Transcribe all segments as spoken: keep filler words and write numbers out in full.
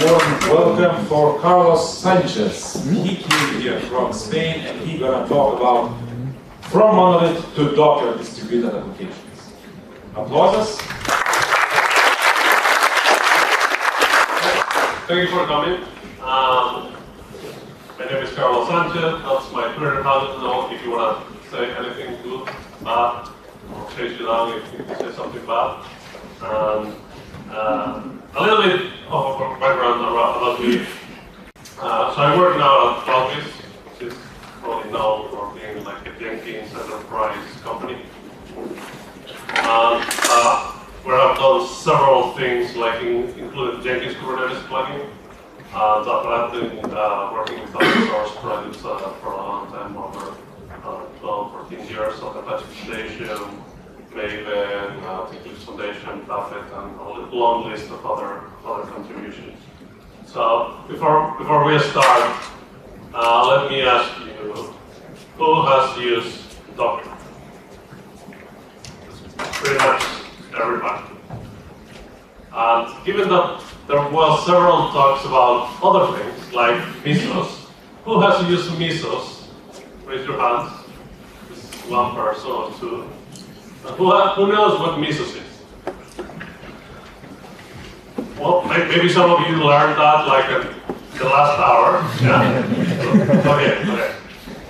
Warm welcome for Carlos Sanchez. He came here from Spain and he's gonna talk about from monolith to Docker distributed applications. Applauses. Thank you for coming. Um, my name is Carlos Sanchez. That's my Twitter handle. Now, if you wanna say anything good, bad, or chase you down if you say something bad. Um, uh, A little bit of a background about me. Uh, so I work now at CloudBees, which is probably known for being like a Jenkins enterprise company. Um, uh, where I've done several things, like in, including Jenkins Kubernetes plugin. Uh, that I've been uh, working with open source projects uh, for a long time, over uh, twelve, fourteen years, so Apache Station, Maven, uh, Linux Foundation, Buffett, and a long list of other other contributions. So before before we start, uh, let me ask you, who has used Docker? Pretty much everybody. And given that there were several talks about other things like Mesos, who has used Mesos? Raise your hands. Just one person or two. Who, who knows what Mesos is? Well, maybe some of you learned that like in the last hour. Yeah? okay, okay.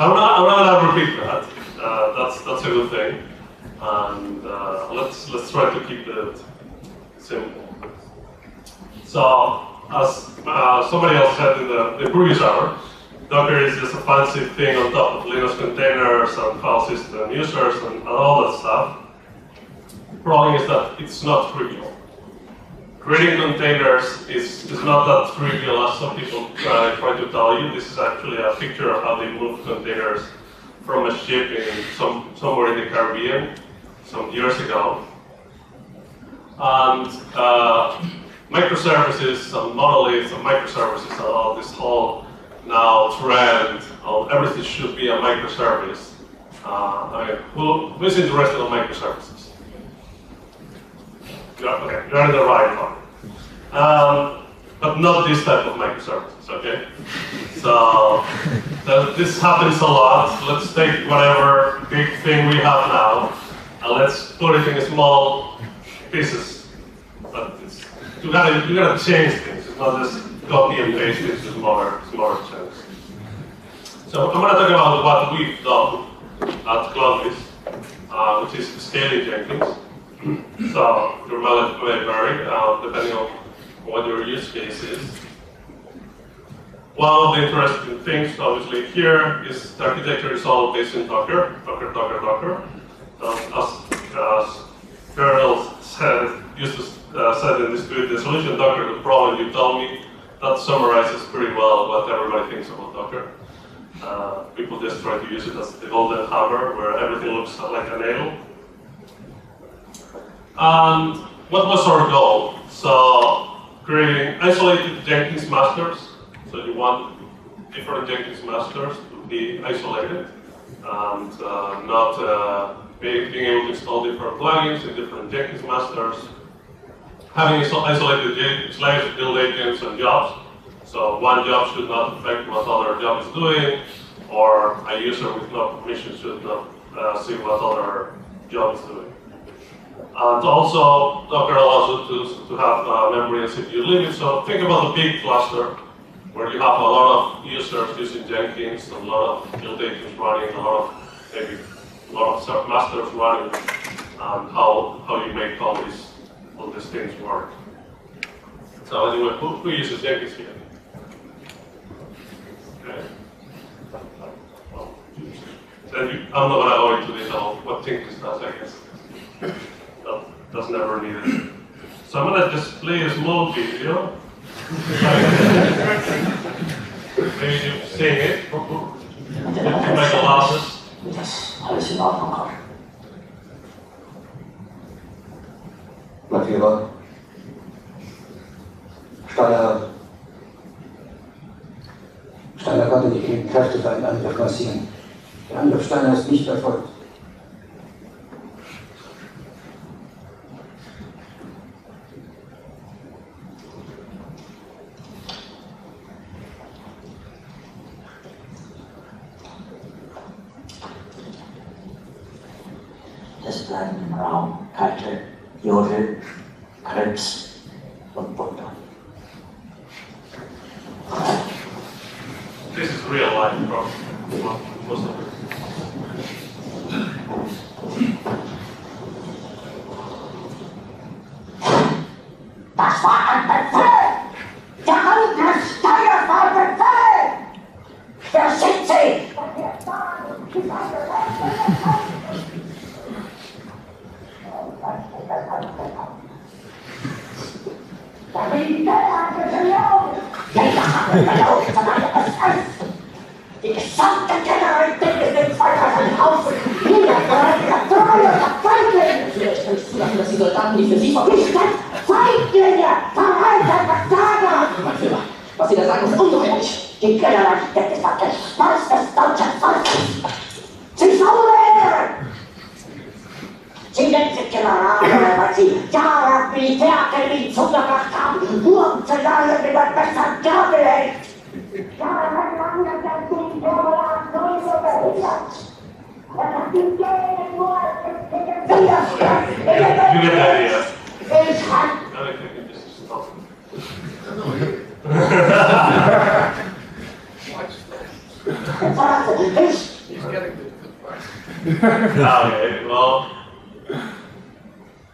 I'm not, I'm not gonna repeat that. Uh, that's that's a good thing. And uh, let's let's try to keep it simple. So, as uh, somebody else said in the, the previous hour, Docker is just a fancy thing on top of Linux containers and file system users and, and all that stuff. The problem is that it's not trivial. Creating containers is, is not that trivial as some people try, try to tell you. This is actually a picture of how they move containers from a ship in some, somewhere in the Caribbean some years ago. And uh, microservices and monoliths and microservices and all this whole now trend of everything should be a microservice. Uh, I mean, who, who is interested in microservices? Okay, you're in the right one. Um, but not this type of microservices, okay? So, th this happens a lot. Let's take whatever big thing we have now and let's put it in small pieces. But it's, you gotta, you gotta change things. It's not just copy and paste into smaller, smaller chunks. So, I'm gonna talk about what we've done at CloudBees, uh, which is scaling Jenkins. So, your mallet may vary uh, depending on what your use case is. One of the interesting things, obviously, here is the architecture is all based in Docker, Docker, Docker, Docker. Uh, as as Kernel said, used to uh, said in this tweet, the solution Docker, the problem you told me, that summarizes pretty well what everybody thinks about Docker. Uh, people just try to use it as the golden hammer, where everything looks like a nail. And what was our goal? So, creating isolated Jenkins masters. So you want different Jenkins masters to be isolated and uh, not uh, being able to install different plugins in different Jenkins masters. Having isolated Jenkins slaves, build agents, and jobs. So one job should not affect what other job is doing, or a user with no permission should not uh, see what other job is doing. And also, Docker allows you to, to have uh, memory and C P U limits. So think about the big cluster where you have a lot of users using Jenkins, a lot of build agents running, a lot of maybe a lot of submasters running, and how how you make all these all these things work. So anyway, who, who uses Jenkins here? Okay. Well, then you, I'm not gonna go into detail what Jenkins does, I guess. That's never needed. So I'm gonna just play a small video. Maybe you sing it. You make glasses. Yes, I was in Alpha. Mativa. Steiner. Steiner konnte die Kräfte für einen Angriff massieren. Der Angriff Steiner ist nicht erfolgt. plan around title, U R L, credits, one point one. This is real life problem, most of it. That's why I'm afraid! The whole Messiah I'm afraid! They're sexy! Was Sie da sagen, ist ungeheuerlich. Die Generalität ist verkehrt. Das ist deutsches Volk. Sie schauen! Sie nennen sich Generale, weil Sie Jahre Militärtermin zugebracht haben, nur um zu lernen, wie man besser Jahre hält. Jahrelang hat das Ding Doberland so behindert. Wenn das Ding gehen muss, ist es wieder schlecht. Ich hab... He's getting the good part. Okay, well,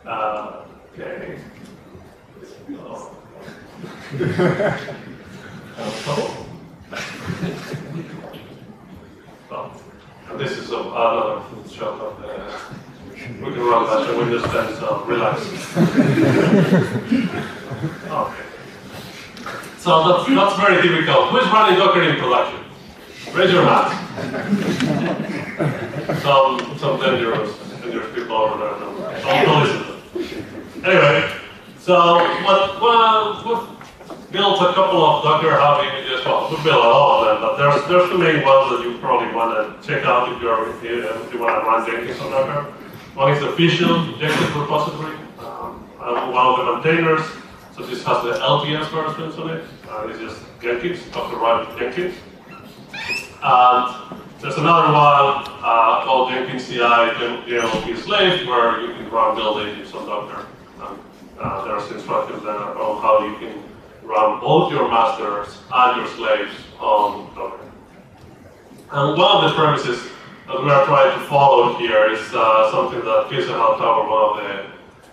uh, okay. Oh. Oh. Well, this is another shot of the. We can run that the Windows ten, so relax. Okay. So that's, that's very difficult. Who's running Docker in production? Raise your hand. some some dangerous, dangerous people over there. Don't, don't listen to them. Anyway, so what, well, we've built a couple of Docker Hub images. Well, we've built all of them, but there's there's two main ones that you probably want to check out if you're if you, if you want to run Jenkins on Docker. One is the official Jenkins repository, um, and one of the containers. So this has the L T S versions on it. Uh, it's just Jenkins, Docker Run Jenkins. And there's another one uh, called Jenkins C I J L P Slaves, where you can run build agents on Docker. And, uh, there's instructions there on how you can run both your masters and your slaves on Docker. And one of the premises that we are trying to follow here is uh, something that Peter Haltower, one of the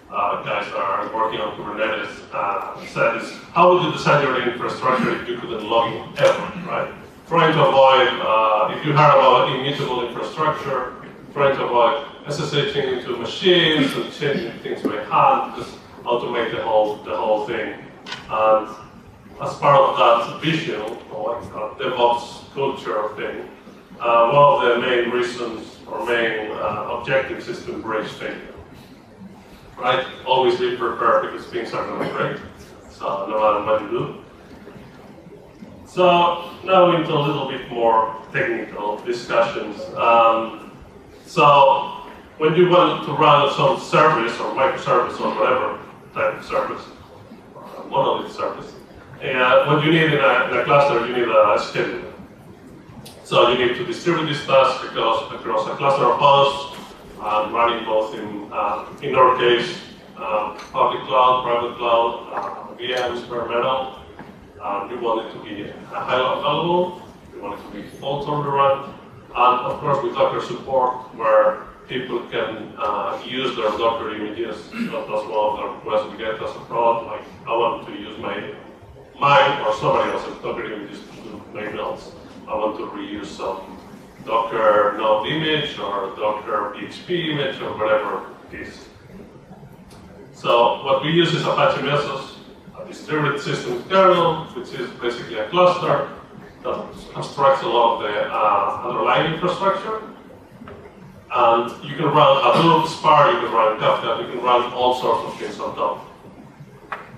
Uh, guys are working on Kubernetes, uh, said is, how would you design your infrastructure if you couldn't log everyone, right? Trying to avoid, uh, if you heard about immutable infrastructure, trying to avoid SSHing into machines and changing things by hand, just automate the whole, the whole thing. And as part of that vision, or like that DevOps culture thing, uh, one of the main reasons or main uh, objectives is to embrace failure. Right? Always be prepared because things are going to break. So, no matter what you do. So, now into a little bit more technical discussions. Um, so, when you want to run some service or microservice or whatever type of service, monolith service, and what you need in a, in a cluster, you need a scheduler. So, you need to distribute this task across, across a cluster of pods. Uh, running both in, uh, in our case, uh, public cloud, private cloud, uh, V Ms, bare metal. Uh, you want it to be highly available, you want it to be fault tolerant, and of course with Docker support where people can uh, use their Docker images. That's one of the requests we get as a product, like I want to use my, mine or somebody else's Docker images to do my builds. I want to reuse some Docker node image or Docker P H P image or whatever it is. So what we use is Apache Mesos, a distributed system kernel, which is basically a cluster that abstracts a lot of the uh, underlying infrastructure. And you can run Hadoop, Spark, you can run Kafka, you can run all sorts of things on top.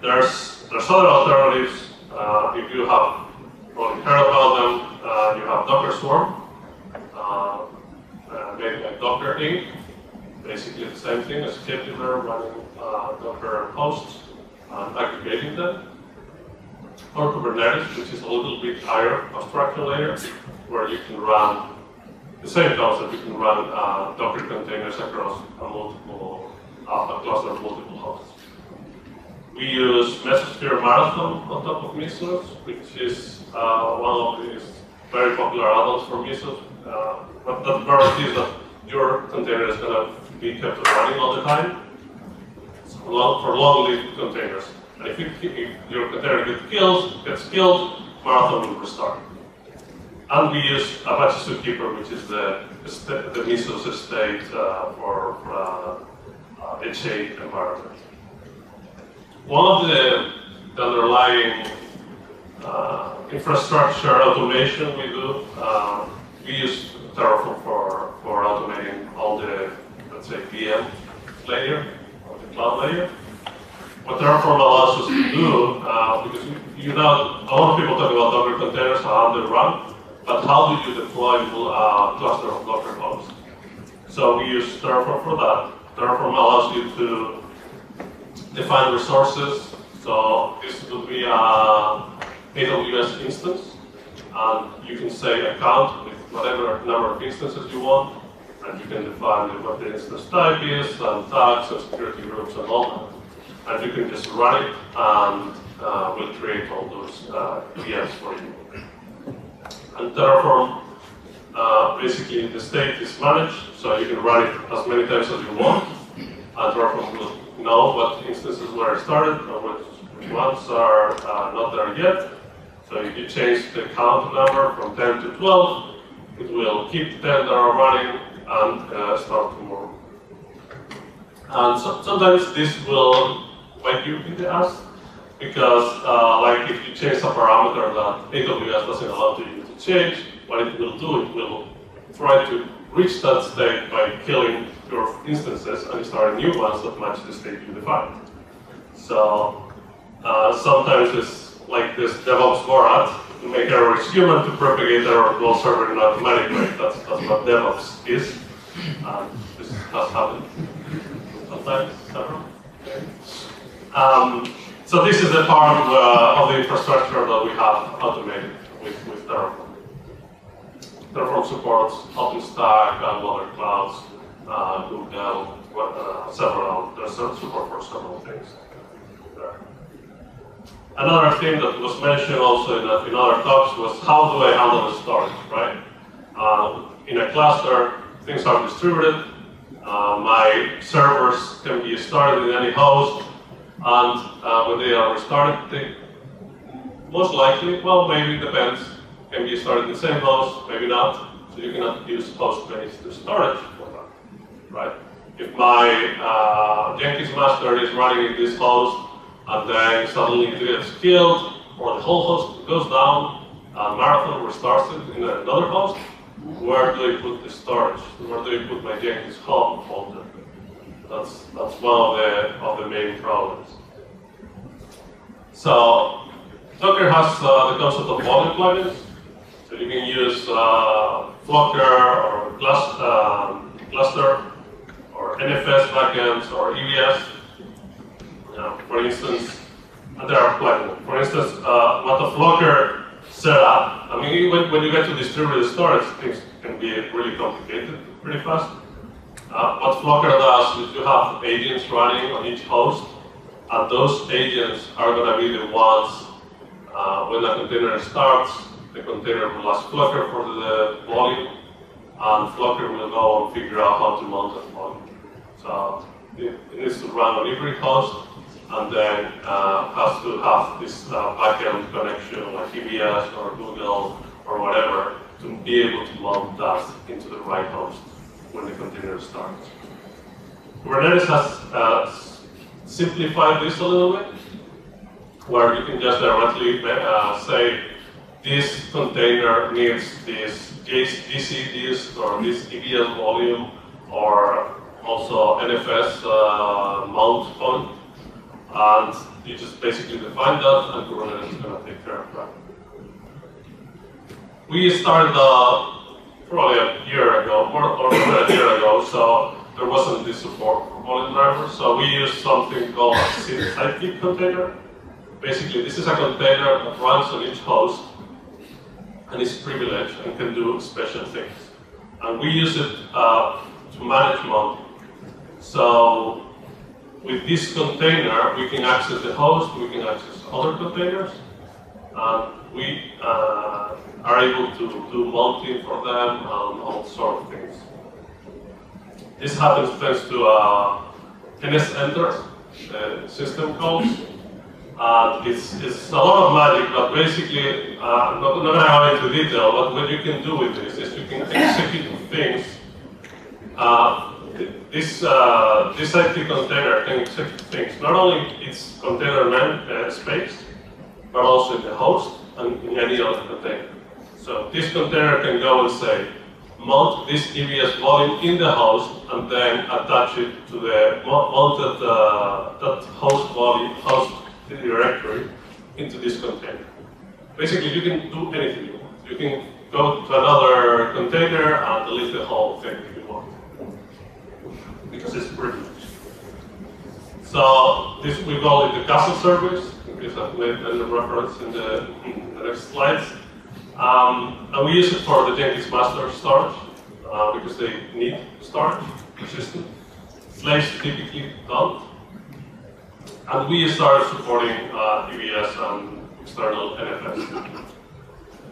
There's, there's other alternatives. Uh, if you have probably heard about them, uh, you have Docker Swarm. Uh, uh, made by Docker Incorporated. Basically the same thing as scheduler running uh, Docker hosts and aggregating them. Or Kubernetes, which is a little bit higher abstraction layer, where you can run The same does that we can run uh, Docker containers across a multiple uh, across our multiple hosts. We use Mesosphere Marathon on top of Mesos, which is uh, one of these very popular add-ons for Mesos. Uh, but that guarantees that your container is going to be kept running all the time for long, for long-lived containers. And if, it, if your container gets killed, gets killed, Marathon will restart. And we use Apache Zookeeper, which is the the Mesos estate uh, for uh, H A environment. One of the, the underlying uh, infrastructure automation we do, uh, we use Terraform for for automating all the, let's say, V M layer or the cloud layer. What Terraform allows us to do, uh, because you know, a lot of people talk about Docker containers, how they run, but how do you deploy a cluster of Docker hubs? So we use Terraform for that. Terraform allows you to define resources. So this would be an A W S instance, and you can say account with whatever number of instances you want, and you can define what the instance type is, and tags, and security groups, and all that. And you can just run it, and uh, we'll create all those uh, V Ms for you. And Terraform, uh, basically the state is managed, so you can run it as many times as you want. And Terraform will know what instances were started and which ones are uh, not there yet. So if you change the count number from ten to twelve, it will keep ten that are running and uh, start tomorrow. And so, sometimes this will make you be asked, because uh, like if you change a parameter that A W S doesn't allow you to change, what it will do, it will try to reach that state by killing your instances and starting new ones that match the state you defined. So uh, sometimes it's like this DevOps Borat, to make errors human, to propagate error to a server in an automatic way. That's, that's what DevOps is. And this has happened. Um, so this is the part of, uh, of the infrastructure that we have automated with, with Terraform. Terraform supports OpenStack and other clouds, uh, Google, uh, several. There's support for several things. Another thing that was mentioned also in, uh, in other talks was how do I handle the storage, right? Uh, in a cluster, things are distributed. Uh, my servers can be started with any host, and uh, when they are restarted, they most likely, well, maybe it depends, can be started in the same host, maybe not. So you cannot use host-based storage for that, right? If my uh, Jenkins master is running in this host, and then suddenly it gets killed, or the whole host goes down, and Marathon restarts it in another host, where do I put the storage? Where do I put my Jenkins Hub folder? That's that's one of the of the main problems. So Docker has uh, the concept of volume plugins. So you can use uh, Flocker or cluster, um, cluster or N F S backends or E B S. Uh, for instance, and there are plugins. For instance, uh, what the Flocker set up. I mean, when, when you get to distributed storage, things can be really complicated pretty fast. Uh, what Flocker does is you have agents running on each host, and those agents are going to be the ones uh, when the container starts, the container will ask Flocker for the volume, and Flocker will go and figure out how to mount that volume. So it, it needs to run on every host, and then uh, has to have this uh, backend connection like E B S or Google or whatever to be able to mount that into the right host when the container starts. Kubernetes has uh, simplified this a little bit, where you can just directly uh, say this container needs this G C disk or this E B S volume or also N F S uh, mount point. And you just basically define that, and Kubernetes is going to take care of that. We started uh, probably a year ago, more or more than a year ago, so there wasn't this support for volume drivers. So we used something called a sidekick container. Basically, this is a container that runs on each host and is privileged and can do special things. and we use it uh, to manage Monty. So with this container, we can access the host, we can access other containers, and we uh, are able to do mounting for them and all sorts of things. This happens thanks to uh, N S enter uh, system calls. Uh, it's, it's a lot of magic, but basically, uh, not going to go into detail, but what you can do with this is you can execute things. Uh, this uh, this I P container can execute things, not only its container man, uh, space, but also in the host and in any other container. So this container can go and say, mount this E B S volume in the host and then attach it to the mounted uh, that host volume, host directory into this container. Basically, you can do anything you want. You can go to another container and delete the whole thing if you want, because it's pretty much. So this, we call it the castle service. Because I've made a reference in the, in the next slides. Um, and we use it for the Jenkins master storage, uh, because they need storage system. Slaves typically don't. And we started supporting uh, E B S and external N F S.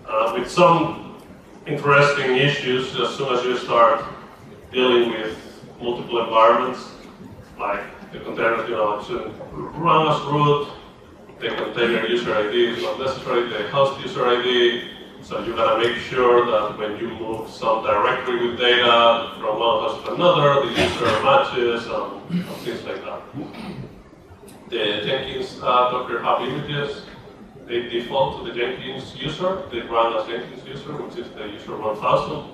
Uh, with some interesting issues, as soon as you start dealing with multiple environments, like the container, you know, shouldn't run as root, the container user I D is not necessary, the host user I D. So you gotta make sure that when you move some directory with data from one host to another, the user matches and, and things like that. The Jenkins uh, Docker Hub images, they default to the Jenkins user. They run as Jenkins user, which is the user one thousand.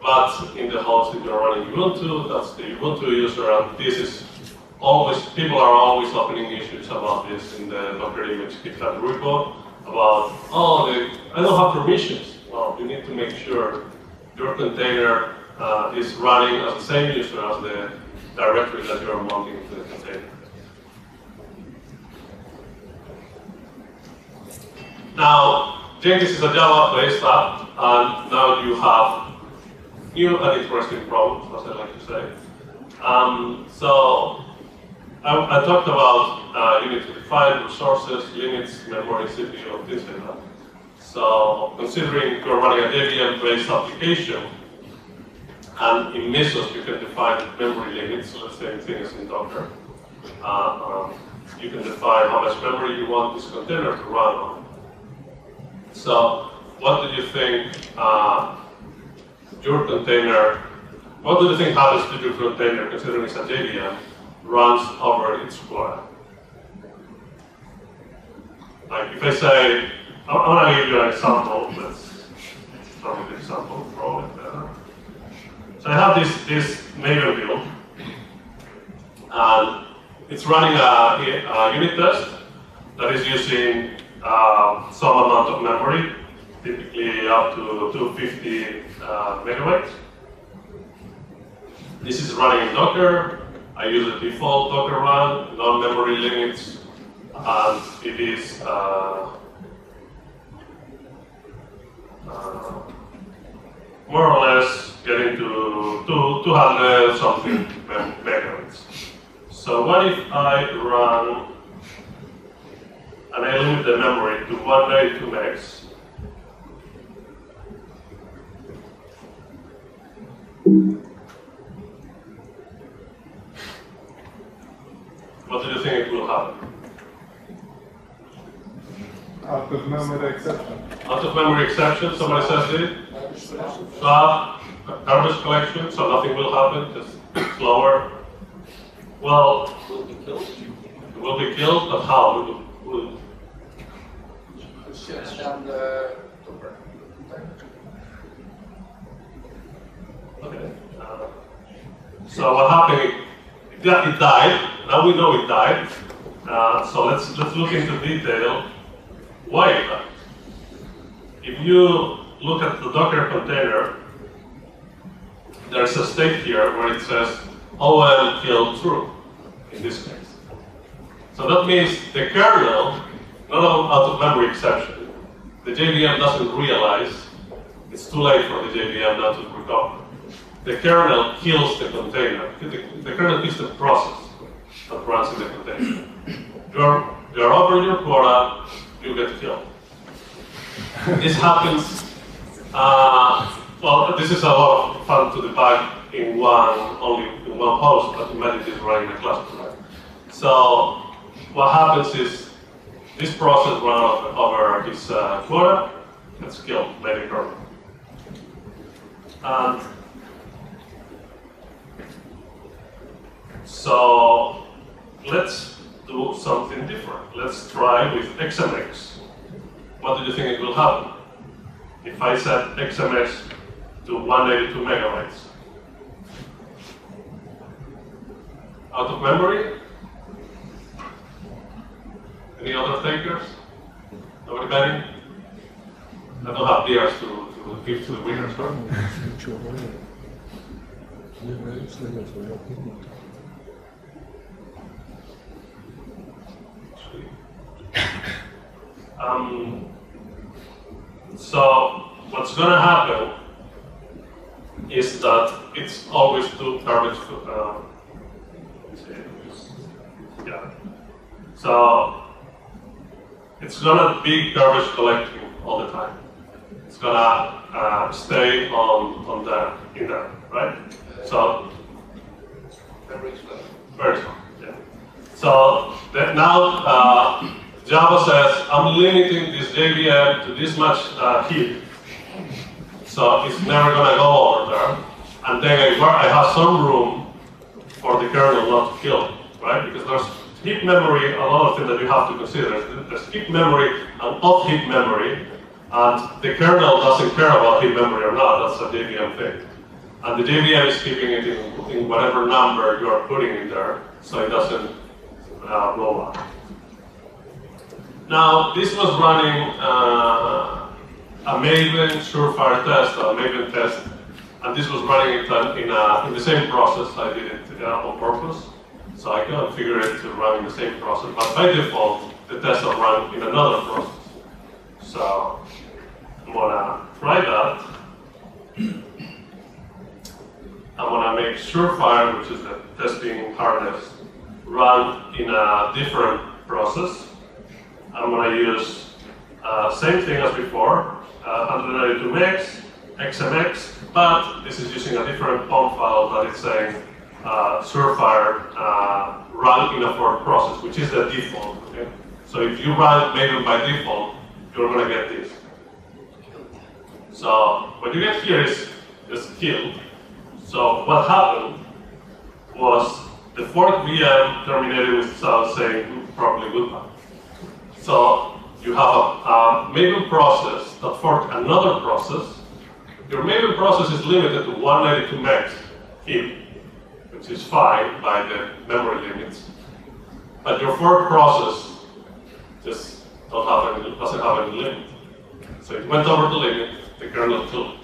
But in the host, if you're running Ubuntu, that's the Ubuntu user, and this is always, people are always opening issues about this in the Docker image GitHub repo. About, oh, they, I don't have permissions. Well, you need to make sure your container uh, is running as the same user as the directory that you are mounting to the container. Now, Jenkins is a Java-based app, and now you have new and interesting problems, as I like to say. Um, so, I, I talked about uh, you need to define resources, limits, memory, C P U, things like that. So, considering you're running a J V M-based application, and in Mesos you can define memory limits, so the same thing as in Docker. Uh, um, you can define how much memory you want this container to run on. So, what do you think uh, your container, what do you think happens to your container, considering it's a J V M, runs over its square? Like if I say, I want to give you an example, let's start with an example, probably better. So I have this, this Maven build, and it's running a, a unit test that is using uh, some amount of memory, typically up to two hundred fifty uh, megabytes. This is running in Docker. I use the default Docker run, no memory limits, and it is uh, uh, more or less getting to two hundred something megabytes. So what if I run and I limit the memory to one ninety-two megs? What do you think it will happen? Out of memory exception. Out of memory exception, somebody says it. Garbage, garbage collection, so nothing will happen, just slower. Well, it will be killed. It will be killed, but how? It will, will... Shut down the Docker. Okay. Uh, so what happened? It, it died. Now we know it died. Uh, so let's let's look into detail why it died. If you look at the Docker container, there's a state here where it says O L kill true in this case. So that means the kernel, not out of memory exception, the J V M doesn't realize it's too late for the J V M not to recover. the kernel kills the container. The, the kernel is the process that runs in the container. You're, you're over your quota, you get killed. This happens. Uh, well, this is a lot of fun to debug in one, only in one host, but imagine this running a cluster, right? So what happens is this process runs over its uh, quota, gets killed by the kernel. And so let's do something different. Let's try with X M X. What do you think it will happen? If I set X M X to one hundred eighty-two megabytes. Out of memory? Any other takers? Nobody betting? I don't have beers to, to give to the winners, right? Um, so what's going to happen is that it's always two garbage. Uh, yeah. So it's going to be garbage collecting all the time. It's going to uh, stay on on the in there, right? So very slow. Very slow. Yeah. So that now. Uh, Java says, I'm limiting this J V M to this much uh, heap. So it's never going to go over there. And then I, I have some room for the kernel not to kill, right? Because there's heap memory, a lot of things that you have to consider. There's heap memory and off-heap memory. And the kernel doesn't care about heap memory or not. That's a J V M thing. And the J V M is keeping it in, in whatever number you are putting in there, so it doesn't uh, blow up. Now, this was running uh, a Maven Surefire test, a Maven test, and this was running it in, a, in the same process. I did it uh, on purpose, so I can figure it to run in the same process, but by default, the tests are run in another process. So, I'm gonna try that. I'm gonna make Surefire, which is the testing harness, run in a different process. I'm going to use uh, same thing as before, uh, one hundred ninety-two megs, X M X, but this is using a different pom file that is saying uh, Surefire uh, run in a fork process, which is the default. Okay? So if you run Maven by default, you're going to get this. So what you get here is just kill. So what happened was the fork V M terminated without saying properly goodbye. So you have a, a Maven process that forked another process. Your Maven process is limited to one hundred ninety-two megs heap, which is fine by the memory limits. But your fork process just don't have any, doesn't have any limit. So it went over the limit, the kernel killed it,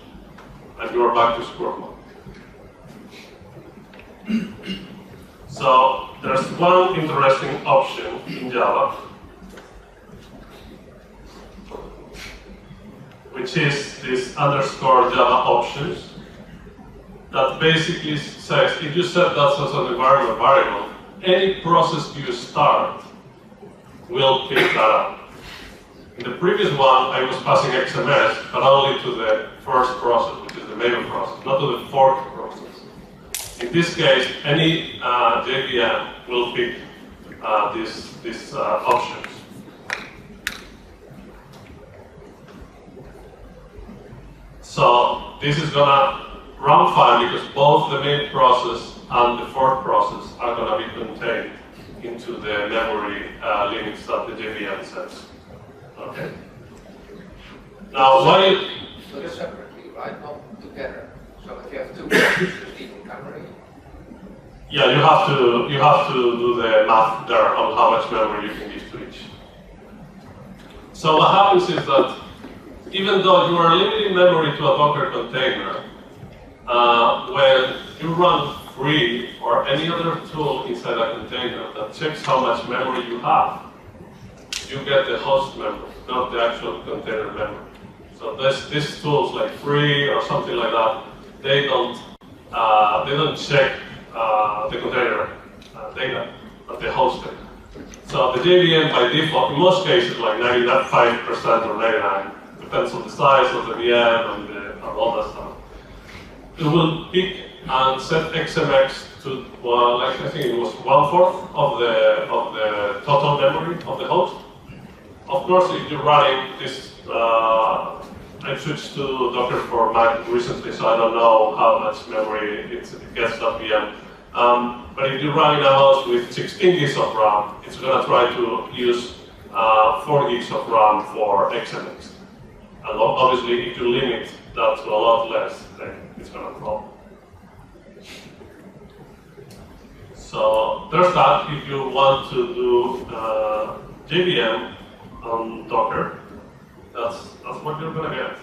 and you are back to square one. So there's one interesting option in Java, which is this underscore Java options that basically says if you set that as an environment variable, any process you start will pick that up. In the previous one, I was passing X M S, but only to the first process, which is the Maven process, not to the fork process. In this case, any uh, J V M will pick uh, these these uh, options. So this is going to run fine because both the main process and the fork process are going to be contained into the memory uh, limits that the J V M sets. Okay. Now, so why? You, so they're separately, right? Not together. So if you have two processes in memory. Yeah, you have to you have to do the math there on how much memory you can give to each. So what happens is that, even though you are limiting memory to a Docker container, uh, when you run free or any other tool inside a container that checks how much memory you have, you get the host memory, not the actual container memory. So this, these tools like free or something like that, they don't uh, they don't check uh, the container uh, data, but they host it. So the J V M by default, in most cases, like ninety-five percent or ninety-nine, depends on the size of the V M and, the, and all that stuff. It will pick and set X M X to, well, like I think it was one fourth of the of the total memory of the host. Of course, if you're running this, uh, I switched to Docker for Mac recently, so I don't know how much memory it gets that V M. Um, but if you're running a host with sixteen gigs of RAM, it's going to try to use uh, four gigs of RAM for X M X. And obviously, if you limit that to a lot less, then it's going to fall. So there's that. If you want to do uh, J V M on Docker, that's, that's what you're going to get.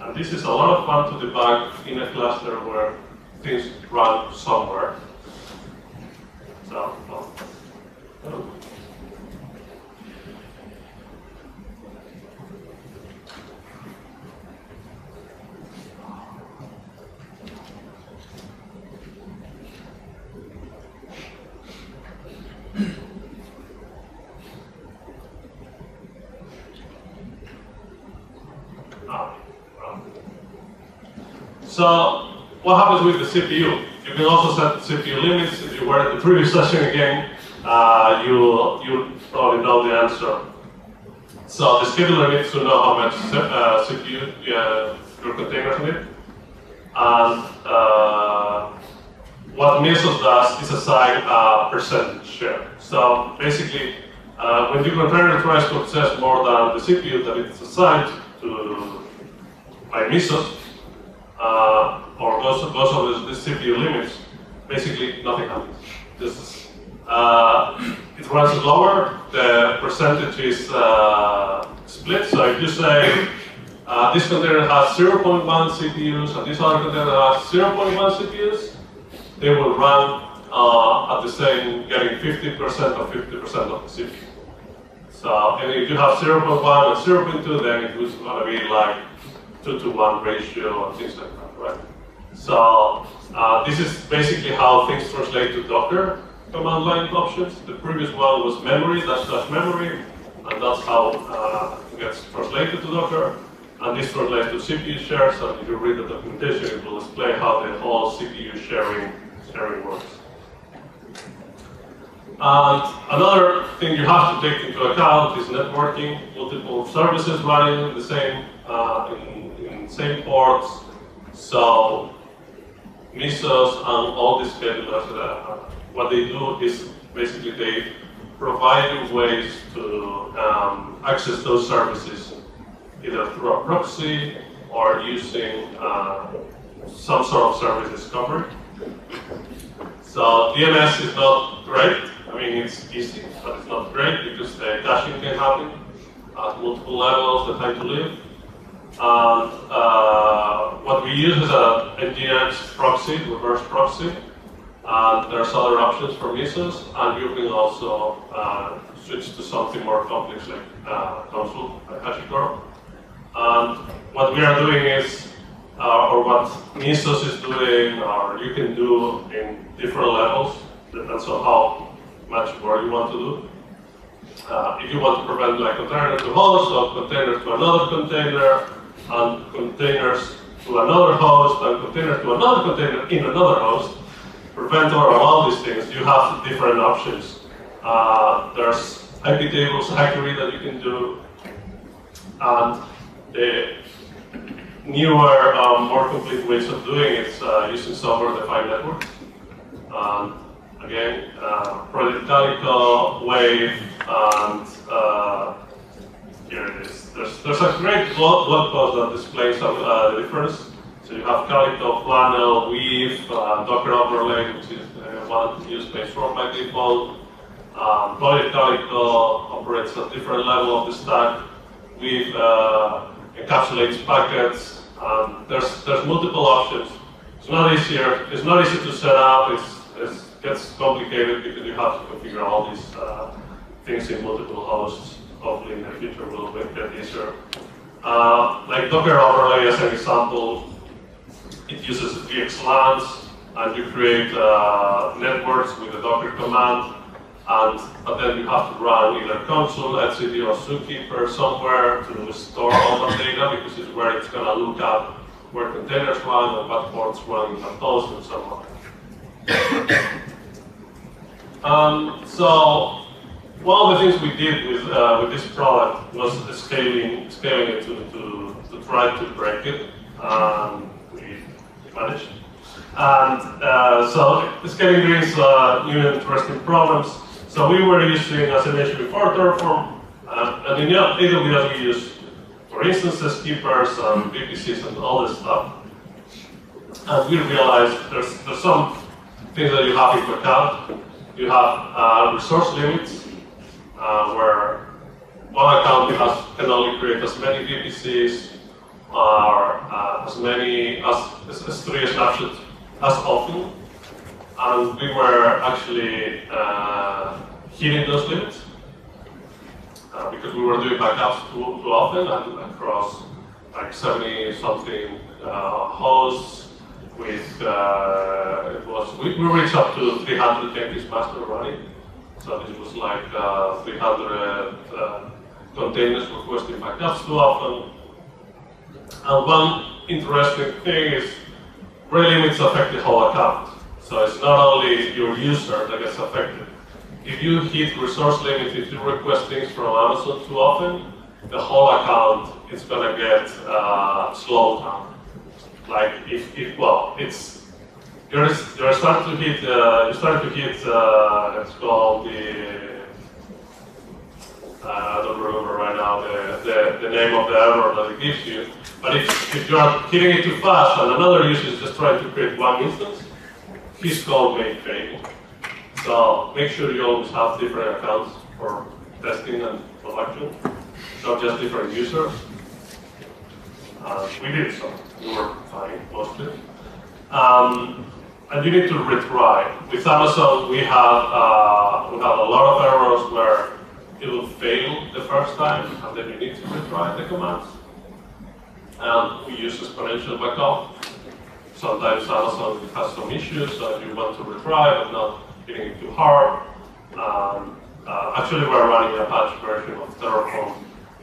And this is a lot of fun to debug in a cluster where things run somewhere. So, well, oh. So, what happens with the C P U? You can also set the C P U limits. If you were at the previous session again, uh, you you probably know the answer. So, the scheduler needs to know how much uh, C P U uh, your containers need. And uh, what Mesos does is assign a percentage share. So, basically, uh, when your container tries to access more than the C P U that it's assigned to by Mesos, Uh, or goes over the C P U limits, basically nothing happens. This is, uh, it runs lower, the percentage is uh, split. So if you say uh, this container has zero point one C P Us and this other container has zero point one C P Us, they will run uh, at the same, getting fifty percent or fifty percent of the C P U. So, and if you have zero point one and zero point two, then it was going to be like two to one ratio and things like that, right? So uh, this is basically how things translate to Docker command line options. The previous one was memory, dash dash memory, and that's how uh, it gets translated to Docker. And this translates to C P U shares, and if you read the documentation, it will explain how the whole C P U sharing, sharing works. And another thing you have to take into account is networking, multiple services running the same uh, in, in same ports. So Mesos and all these schedulers, uh, what they do is basically they provide you ways to um, access those services either through a proxy or using uh, some sort of service discovery. So D N S is not great. I mean, it's easy, but it's not great because the caching can happen at multiple levels that I have to live. And uh, what we use is a N G X proxy, reverse proxy. And there's other options for Mesos, and you can also uh, switch to something more complex like uh, console, like HashiCorp. And what we are doing is, uh, or what Mesos is doing, or you can do in different levels, depends on how much more you want to do. Uh, if you want to prevent like container to host, or container to another container, and containers to another host, and container to another container in another host, prevent or all these things, you have different options. Uh, there's I P tables, hackery that you can do, and the newer, um, more complete ways of doing it is uh, using software-defined networks. Um, Again, uh, Project Calico, Wave, and uh, here it is. There's, there's a great blog, blog post that displays some, uh, the difference. So you have Calico, Flannel, Weave, uh, Docker Overlay, which is uh, one used by Swarm by default. Um, Project Calico operates at a different level of the stack. Weave uh, encapsulates packets. Um, there's, there's multiple options. It's not easier. It's not easy to set up. It's, it's It gets complicated because you have to configure all these uh, things in multiple hosts. hopefully in the future will get easier. Uh, like Docker Overlay as an example, it uses VXLANs, and you create uh, networks with a Docker command, and but then you have to run either console, etcd, or Zookeeper somewhere to store all that data, because it's where it's going to look up where containers run and what ports run and those and so on. Um, so one of the things we did with uh, with this product was scaling scaling it to to, to try to break it. Um, we managed. And uh, so scaling brings uh, new interesting problems. So we were using, as I mentioned before, Terraform, uh, and in A W S we use, for instance, Zookeepers and V P Cs and all this stuff. And we realized there's there's some things that you have in account. You have uh, resource limits, uh, where one account has, can only create as many V P Cs or uh, as many as, as, as three snapshots as often, and we were actually uh, hitting those limits uh, because we were doing backups too, too often, and across like seventy something uh, hosts. With uh, it was we, we reached up to three hundred Jenkins master running, so this was like uh, three hundred uh, containers requesting backups too often. And one interesting thing is, rate limits affect the whole account. So it's not only your user that gets affected. If you hit resource limits, if you request things from Amazon too often, the whole account is going to get uh, slowed down. Like if, if well, it's you're you're starting to hit uh, you start to hit uh, let's call the uh, I don't remember right now the, the the name of the error that it gives you. But if, if you're hitting it too fast and another user is just trying to create one instance, his code may fail. So make sure you always have different accounts for testing and production, not just different users. Uh, we did so. We were fine mostly. Um, and you need to retry. With Amazon, we have uh, we have a lot of errors where it will fail the first time, and then you need to retry the commands. And we use exponential backup. Sometimes Amazon has some issues, so you want to retry, but not hitting it too hard. Um, uh, actually, we're running a patch version of Terraform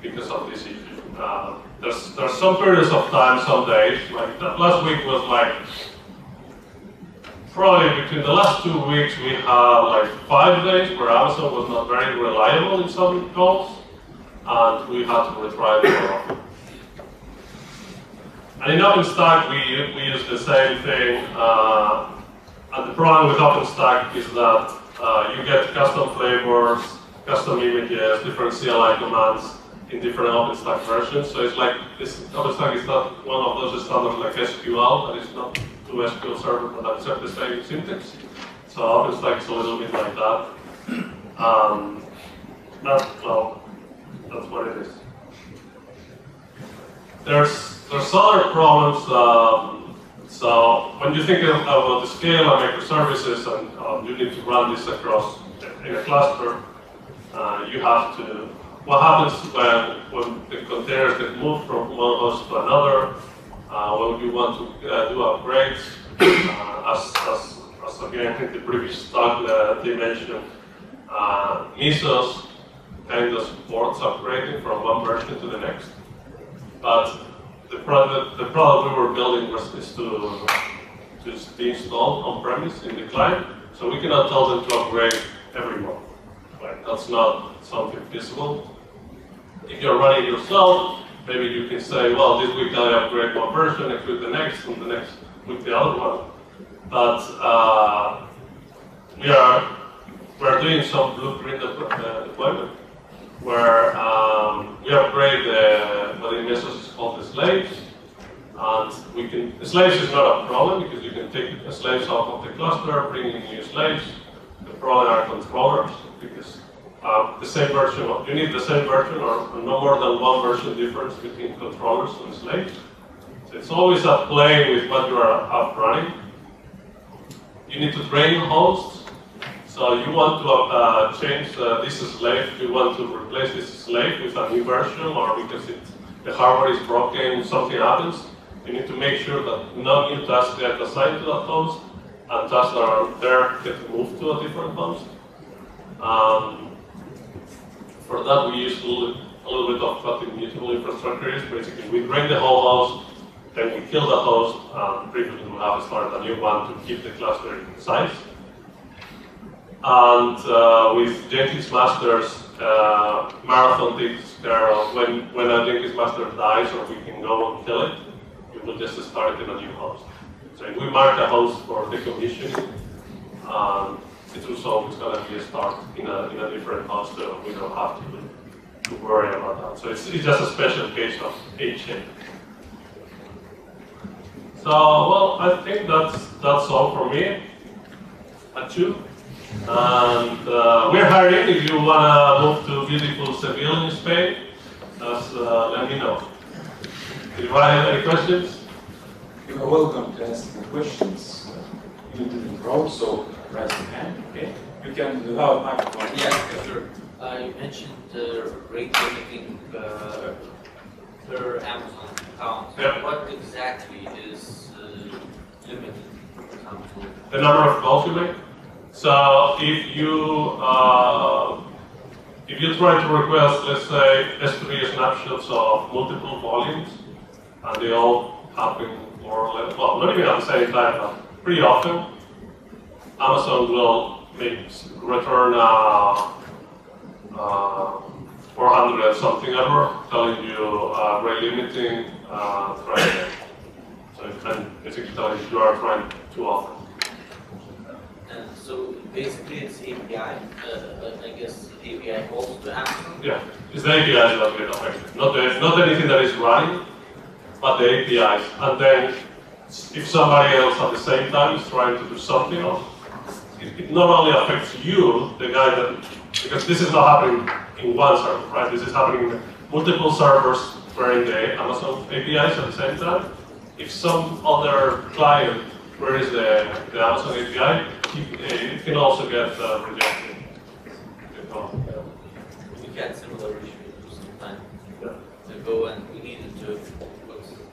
because of this issue. Uh, there's, there's some periods of time, some days, like that last week was like, probably between the last two weeks we had like five days where Amazon was not very reliable in some calls, and we had to retry the problem. And in OpenStack we, we use the same thing, uh, and the problem with OpenStack is that uh, you get custom flavors, custom images, different C L I commands, in different OpenStack versions, so it's like this OpenStack is not one of those standards like S Q L, but it's not to S Q L Server, but accept the same syntax. So OpenStack is a little bit like that. Um, that's well, that's what it is. There's there's other problems. Um, so when you think about the scale of microservices, and um, you need to run this across in a cluster, uh, you have to. What happens when, when the containers get moved from one host to another, uh, when you want to uh, do upgrades, uh, as, as, as again I think the previous talk that they mentioned, uh, Mesos kind of supports upgrading from one version to the next. But the product, the product we were building was is to, to be installed on-premise in the client, so we cannot tell them to upgrade every month. Right. That's not something feasible. If you're running it yourself, maybe you can say, well, this week I upgrade one version, next week the next, and the next week the other one. But uh, we are we're doing some blueprint uh, deployment where um, we upgrade the, what in Mesos is called the slaves. And we can, the slaves is not a problem because you can take the slaves out of the cluster, bring in new slaves. The problem are controllers, because uh, the same version of, you need the same version or no more than one version difference between controllers and slaves. So it's always at play with what you are up running. You need to train hosts, so So you want to uh, change uh, this slave, you want to replace this slave with a new version, or because it, the hardware is broken, something happens, you need to make sure that no new tasks get assigned to that host, and tasks that are there get moved to a different host. Um, for that we use a little, a little bit of what immutable infrastructure is. Basically we drain the whole host, then we kill the host, and previously we have started a new one to keep the cluster in size. And uh, with Jenkins masters, uh, Marathon takes care of when, when a Jenkins master dies or we can go and kill it, we will just start in a new host. So if we mark a host for decommissioning, um, it's also going to be a start in a, in a different host, so we don't have to, to worry about that. So it's, it's just a special case of A-chain. So, well, I think that's, that's all for me. Achu. And uh, we're hiring. If you want to move to beautiful Seville in Spain, just uh, let me know. Do you have any questions? You are welcome to ask the questions in a different route, so raise your hand, okay? You can without microphone. Yeah, sure. Uh, you mentioned the uh, rate limiting uh, per Amazon account. Yeah. What exactly is uh, limited? The number of calls you make? So if you uh, if you try to request, let's say, S three snapshots of multiple volumes, and they all happen more or less, well, not even at the same time, but pretty often, Amazon will make return uh, uh, four hundred something error telling you uh, rate limiting uh, try. So it can basically tell you you are trying too often. And so basically it's A P I, uh, I guess A P I calls to Amazon? Yeah, it's the A P I that we don't actually. Not, the, not anything that is running, but the A P Is. And then if somebody else at the same time is trying to do something else, it, it not only affects you, the guy that, because this is not happening in one server, right? This is happening in multiple servers where in the Amazon A P Is at the same time. If some other client queries the, the Amazon A P I, it can also get uh, rejected. We had similar issues sometimes. Yeah. To go and we needed to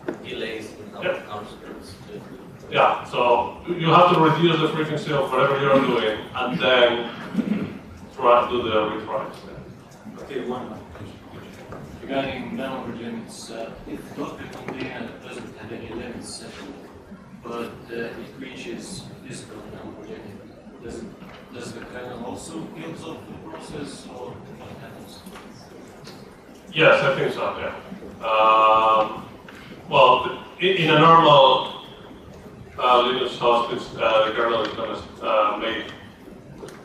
put delays in our, yeah. our scripts. Yeah, so you have to reduce the frequency of whatever you're doing and then try to do the retries. Yeah. Okay, one more question. Regarding number limits, uh, if Docker container doesn't have any limits set, but uh, it reaches physical number limit, Does, does the kernel also kills off the process, or what happens? Yes, I think so, yeah. Um, well, in, in a normal uh, Linux host, uh, the kernel is going to uh, make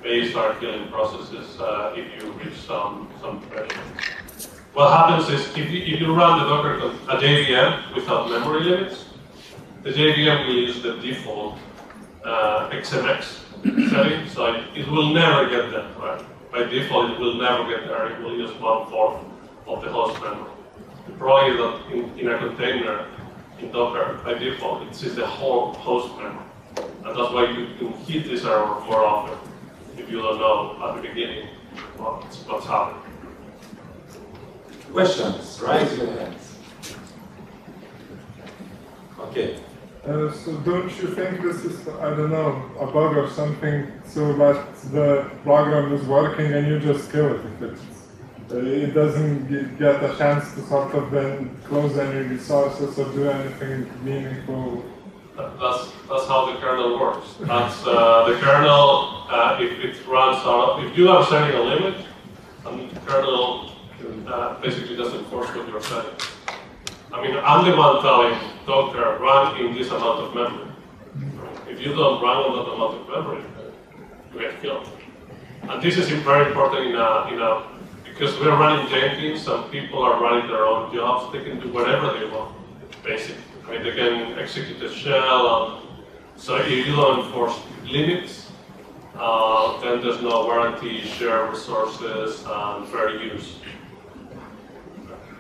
may start killing processes uh, if you reach some, some threshold. What happens is, if you, if you run the Docker, a J V M without memory limits, the J V M will use the default uh, X M X setting, so it, it will never get there, right? By default, it will never get there. It will use one fourth of the host memory. The problem is that in, in a container, in Docker, by default, it sees the whole host memory. And that's why you can hit this error more often if you don't know at the beginning what's, what's happening. Questions? Raise your hands. Okay. Uh, so don't you think this is, I don't know, a bug or something, so that the program is working and you just kill it if it's, uh, it doesn't get a chance to sort of then close any resources or do anything meaningful? That's, that's how the kernel works. That's, uh, the kernel, uh, if it runs out of, if you are setting a limit, and the kernel uh, basically doesn't enforce what you're setting. I mean, I'm the one telling Docker, run in this amount of memory. If you don't run on that amount of memory, you get killed. And this is very important in a, in a, because we're running Jenkins and people are running their own jobs. They can do whatever they want, basically. I mean, they can execute a shell. And so if you don't enforce limits, uh, then there's no warranty, share resources, and fair use.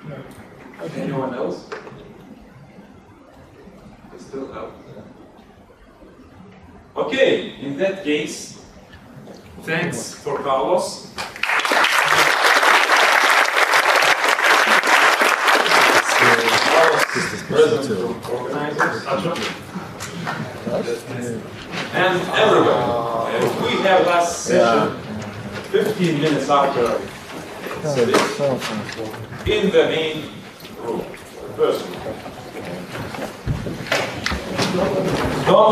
Yeah. Okay. Anyone else? It's still out. Okay, in that case, Thanks for Carlos. And everyone, uh, we have last session fifteen minutes after this in the main room. First. Don't